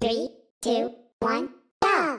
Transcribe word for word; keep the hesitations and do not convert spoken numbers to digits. three, two, one, go!